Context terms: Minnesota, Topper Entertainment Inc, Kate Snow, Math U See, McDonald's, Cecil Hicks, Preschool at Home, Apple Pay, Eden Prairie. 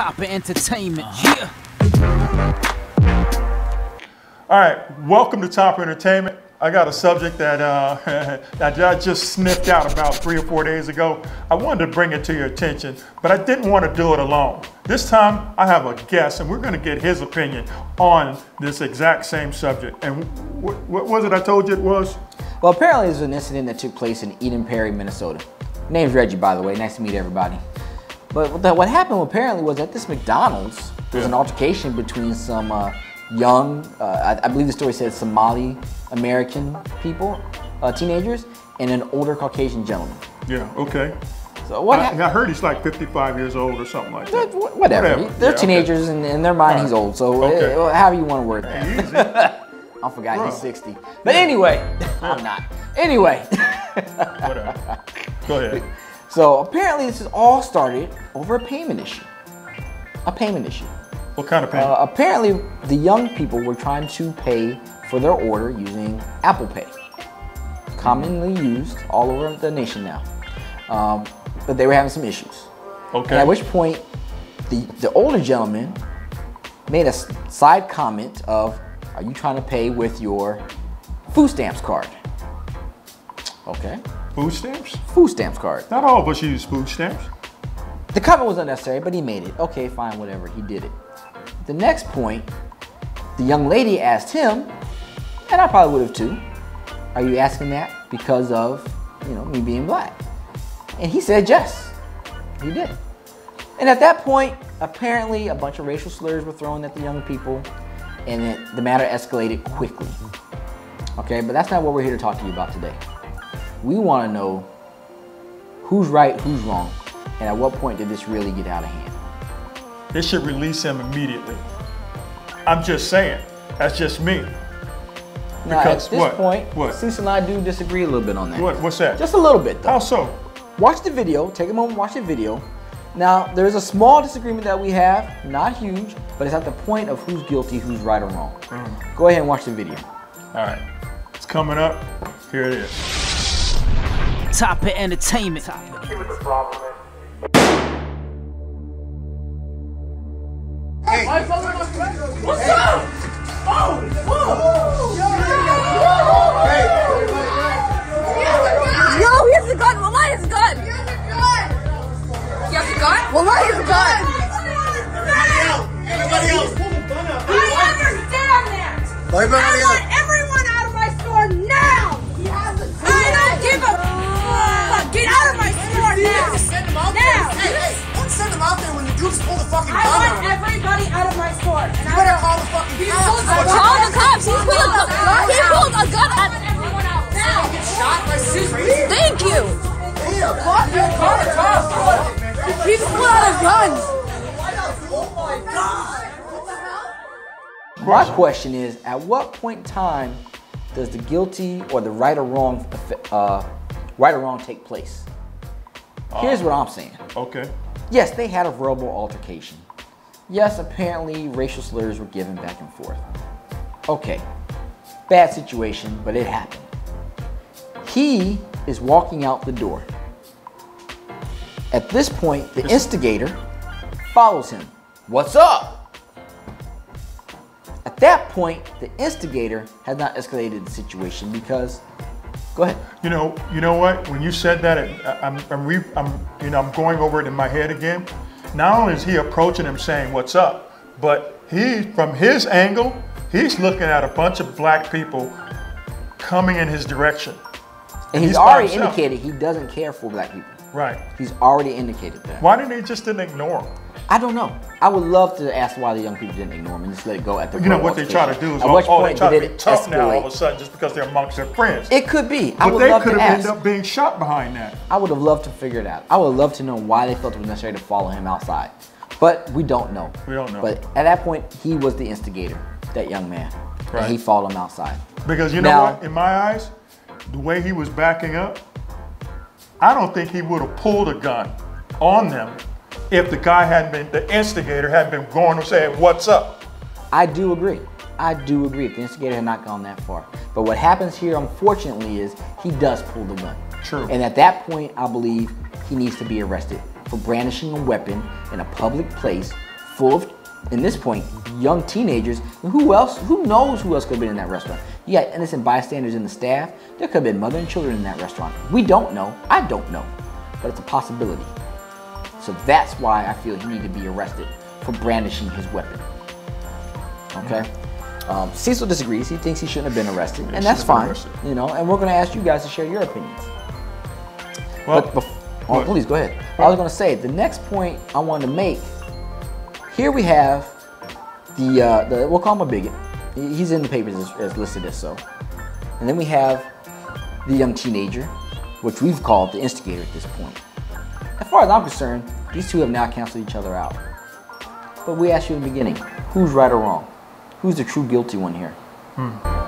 Topper Entertainment. Yeah. All right, welcome to Topper Entertainment. I got a subject that that I just sniffed out about 3 or 4 days ago. I wanted to bring it to your attention, but I didn't want to do it alone. This time I have a guest, and we're going to get his opinion on this exact same subject. And what was it I told you it was? Well, apparently there's an incident that took place in Eden Prairie, Minnesota. Name's Reggie, by the way. Nice to meet everybody. But what happened apparently was at this McDonald's, there was an altercation between some young, I believe the story said Somali American people, teenagers, and an older Caucasian gentleman. Yeah, okay. So what I heard he's like 55 years old or something like that. Whatever. They're teenagers, okay. And in their mind, he's old. So however you want to word that. I forgot he's 60. But anyway, I'm not. Anyway. Whatever. Go ahead. So apparently this is all started over a payment issue. A payment issue. What kind of payment? Apparently the young people were trying to pay for their order using Apple Pay. Commonly used all over the nation now. But they were having some issues. Okay. And at which point the older gentleman made a side comment of, "Are you trying to pay with your food stamps card?" Okay. Food stamps? Food stamps card. Not all of us use food stamps. The comment was unnecessary, but he made it. Okay, fine, whatever. He did it. The next point, the young lady asked him, and I probably would have too, "Are you asking that because of, you know, me being black?" And he said yes. He did. And at that point, apparently a bunch of racial slurs were thrown at the young people, and the matter escalated quickly. Okay, but that's not what we're here to talk to you about today. We want to know who's right, who's wrong, and at what point did this really get out of hand? They should release him immediately. I'm just saying. That's just me. Now, because at this point, Cecil and I do disagree a little bit on that. What's that? Just a little bit, though. How so? Watch the video. Take a moment, watch the video. Now, there's a small disagreement that we have, not huge, but it's at the point of who's guilty, who's right or wrong. Mm. Go ahead and watch the video. All right. It's coming up. Here it is. Topper Entertainment. She was a problem. Hey. What's up? Oh, whoa! Yo, he has a gun. Wallah, he has a gun. He has a gun. He has a gun? Wallah, he has a gun. Everybody else. I understand that. I want everyone out of my store now. I don't give a. Get out of my store now! Send them out now! Hey, don't send them out there when the dudes pull the fucking gun. I want everybody out of my store. And you better call the fucking cops. Call the cops. He pulled a gun at everyone out. Now. Get shot by some crazy. Thank you. Call the cops. He's pulling out guns. Oh my God. My question is, at what point in time does the guilty or the right or wrong take place? Here's what I'm saying. Okay. Yes, they had a verbal altercation. Yes, apparently racial slurs were given back and forth. Okay. Bad situation, but it happened. He is walking out the door. At this point, the instigator follows him. "What's up?" At that point, the instigator has not escalated the situation because... Go ahead. You know what? When you said that, I'm going over it in my head again. Not only is he approaching him saying, "What's up?" but he, from his angle, he's looking at a bunch of black people coming in his direction. And he's already indicated he doesn't care for black people. Right. He's already indicated that. Why didn't they just ignore him? I don't know. I would love to ask why the young people didn't ignore him and just let it go at the. You know what they try to do is, they try to be tough now all of a sudden just because they're amongst their friends. It could be. But they could have ended up being shot behind that. I would have loved to figure it out. I would love to know why they felt it was necessary to follow him outside, but we don't know. We don't know. But at that point, he was the instigator, that young man, right. And he followed him outside. Because you know what? In my eyes, the way he was backing up, I don't think he would have pulled a gun on them if the guy hadn't been, the instigator hadn't been going and saying, "What's up?" I do agree. I do agree if the instigator had not gone that far. But what happens here, unfortunately, is he does pull the gun. True. And at that point, I believe he needs to be arrested for brandishing a weapon in a public place full of, in this point, young teenagers. And who else? Who knows who else could have been in that restaurant? You got innocent bystanders in the staff. There could have been mother and children in that restaurant. We don't know. I don't know. But it's a possibility. So that's why I feel he needed to be arrested for brandishing his weapon. Okay? Cecil disagrees. He thinks he shouldn't have been arrested. And that's fine. You know, and we're going to ask you guys to share your opinions. Well, but before, oh, please go ahead. I was going to say, the next point I wanted to make, here we have the we'll call him a bigot. He's in the papers as listed as so. And then we have the young teenager, which we've called the instigator at this point. As far as I'm concerned, these two have now canceled each other out. But we asked you in the beginning, who's right or wrong? Who's the true guilty one here?